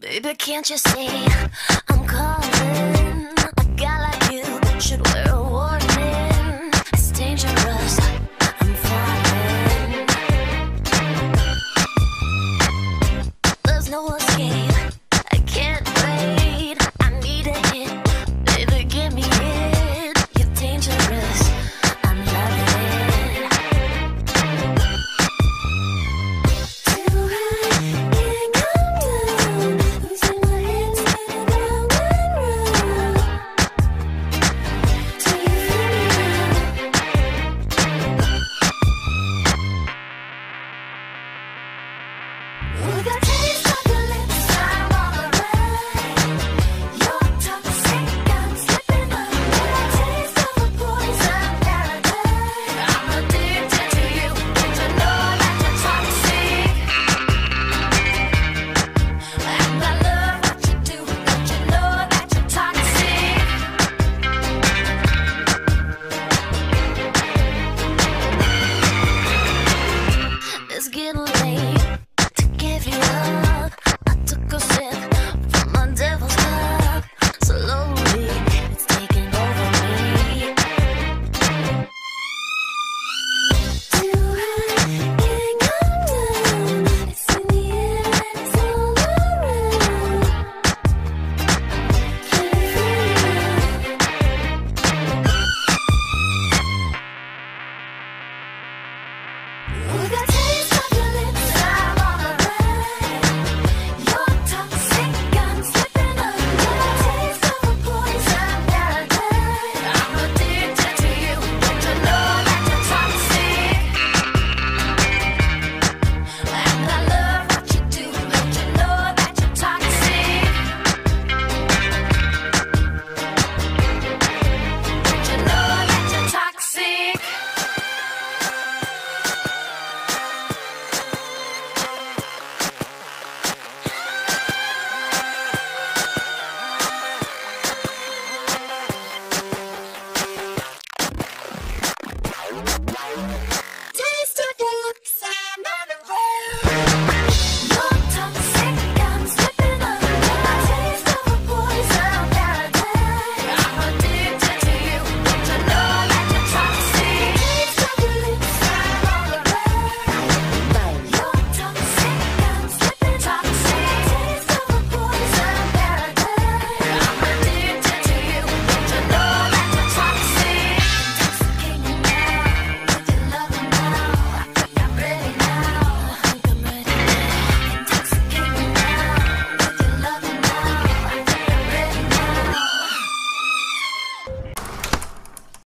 Baby, can't you see I'm calling? A guy like you should wear a warning. It's dangerous, I'm falling. There's no escape, I can't wait. I need a hit, baby, give me it. You're dangerous, I'm loving it. Till I can't come down, losing my head, spinning round and round. Till you feel me now. Look, I taste of your lips, I'm all around. You're toxic, I'm slipping away. I taste of a poison paradise. I'm addicted to you, don't you know that you're toxic? And I love what you do, don't you know that you're toxic? It's getting late to give you up. I took a sip from my devil's cup. Slowly, it's taking over me. Till I can't come down, it's in the air and it's all around. Can you feel me now? Look, I taste of your lips, I'm all around. You're toxic, I'm slipping away. I taste of a poison paradise. I'm addicted to you, don't you know that you're toxic? And I love what you do, don't you know that you're toxic? Don't you know that you're toxic?